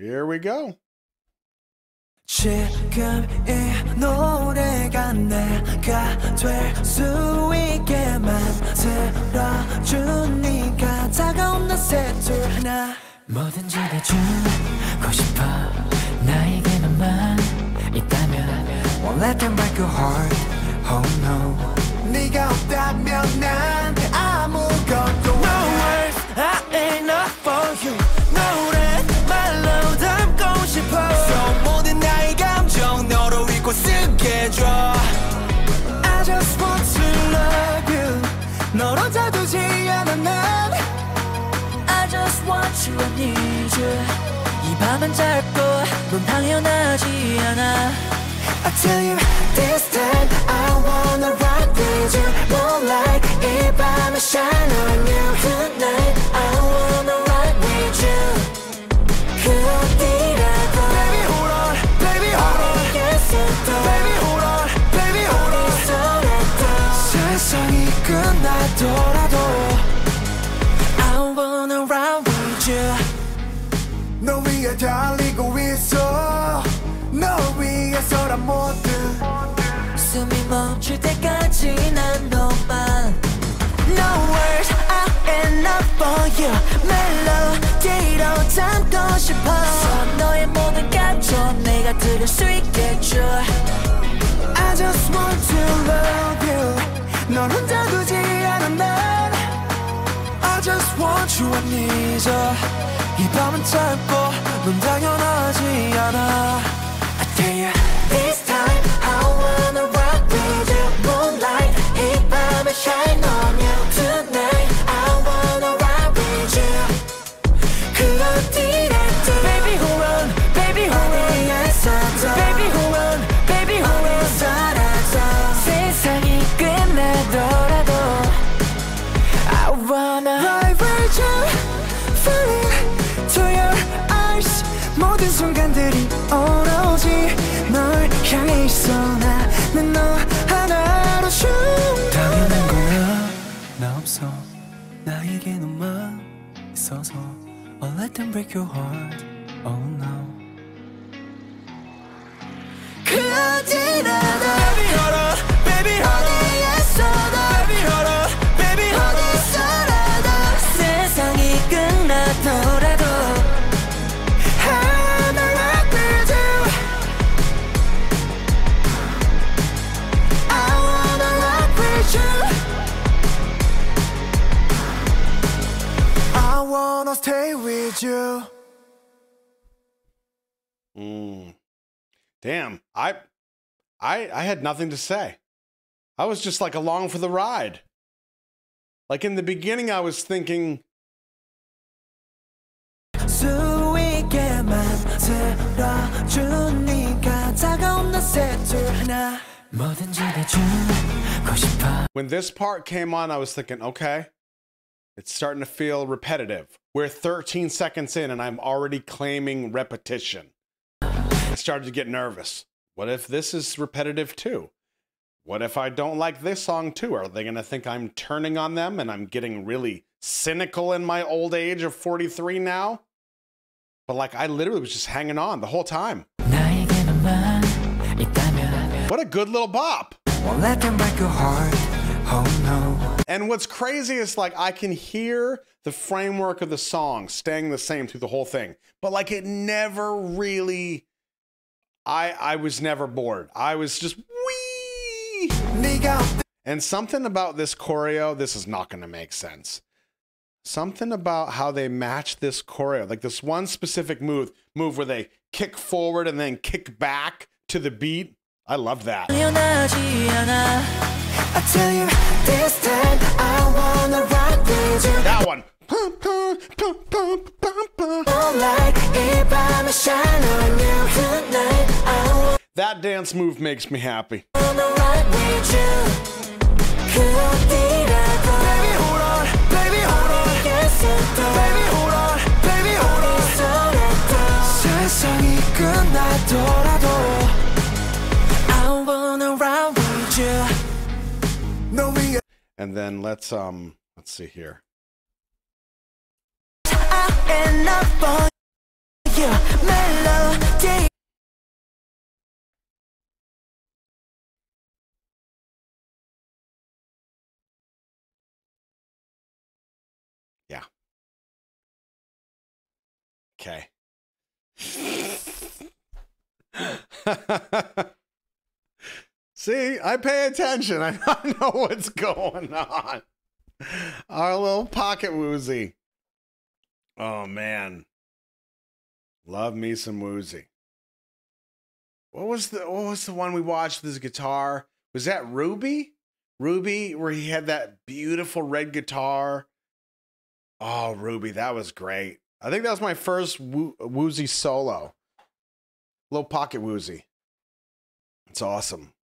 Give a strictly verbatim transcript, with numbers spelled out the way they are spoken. Here we go. 지금 이 노래가 내가 될 수 있게 만들어준 네가 다가온 낮새 둘 나 뭐든지 다 주고 싶어 나에게만 있다면 Won't let them break your heart, oh no 네가 없다면 난 아무것도 No words, I ain't enough for you 노랫말로 담고 싶어 So 모든 나의 감정 너로 읽고 쓰게 줘 I just want to love you 널 혼자 두지 않아 난 I just want you, I need you 이 밤은 짧고 넌 당연하지 않아 I tell you, this time I wanna rock with you Moonlight, 이 밤에 shine on you Tonight, I wanna rock with you 그 어디라도 Baby hold on, baby hold on 어디겠어도 Baby hold on, baby hold on 어디서라도 세상이 끝나더라도 I wanna rock with you 너 위에 달리고 있어 너 위에서라 모두 숨이 멈출 때까지 난 너만 No words are enough for you 멜로디로 담고 싶어 너의 모든 감정 내가 들을 수 있게 줘 I just want to love you 널 혼자 두지 않아 난 I just want you I need you 이 밤은 짧고 넌 당연하지 않아 This time I wanna rock with you Moonlight, 이 밤에 shine on you Tonight I wanna rock with you 그 어디라도 Baby hold on, baby hold on 어디에서도 Baby hold on, baby hold on 어디서라도 세상이 끝나더라도 I wanna rock with you Falling to your eyes 모든 순간들이 오로지 널 향해 있어 나는 너 하나로 충분해 당연한 거야 나 없어 나에게 너만 있어서 I'll let them break your heart Oh no 그 어디라도 Baby hold on baby hold on 어디에서도 Baby hold on baby hold on 어디서라도 세상이 끝나더라도 Wanna stay with you. Mm. Damn, I, I, I had nothing to say. I was just like along for the ride. Like in the beginning, I was thinking. When this part came on, I was thinking, okay. It's starting to feel repetitive. We're thirteen seconds in and I'm already claiming repetition. I started to get nervous. What if this is repetitive too? What if I don't like this song too? Are they gonna think I'm turning on them and I'm getting really cynical in my old age of forty-three now? But like I literally was just hanging on the whole time. What a good little bop. Won't let them break your heart. Oh no. And what's crazy is like I can hear the framework of the song staying the same through the whole thing, but like it never really. I I was never bored. I was just wee. And something about this choreo, this is not going to make sense. Something about how they match this choreo, like this one specific move, move where they kick forward and then kick back to the beat. I love that. I tell you, this time I wanna rock with you. That one. That dance move makes me happy. I wanna rock with you. And then let's um let's see here. your melody. Yeah. Okay. See, I pay attention. I don't know what's going on. Our little pocket woozy. Oh, man. Love me some woozy. What was the what was the one we watched with his guitar? Was that Ruby? Ruby, where he had that beautiful red guitar. Oh, Ruby, that was great. I think that was my first woo woozy solo. Little pocket woozy. It's awesome.